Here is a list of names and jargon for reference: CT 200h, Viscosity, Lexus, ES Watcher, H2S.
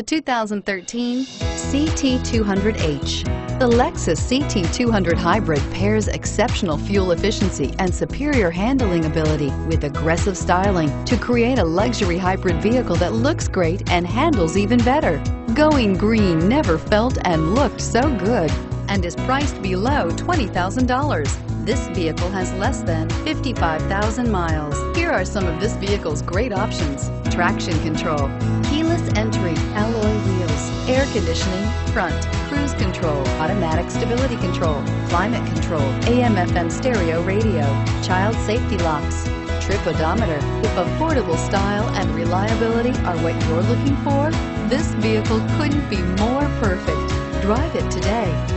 The 2013 CT 200h. The Lexus CT 200 Hybrid pairs exceptional fuel efficiency and superior handling ability with aggressive styling to create a luxury hybrid vehicle that looks great and handles even better. Going green never felt and looked so good, and is priced below $20,000. This vehicle has less than 55,000 miles. Here are some of this vehicle's great options: traction control, keyless entry, alloy wheels, air conditioning, front, cruise control, automatic stability control, climate control, AM/FM stereo radio, child safety locks, trip odometer. If affordable style and reliability are what you're looking for, this vehicle couldn't be more perfect. Drive it today.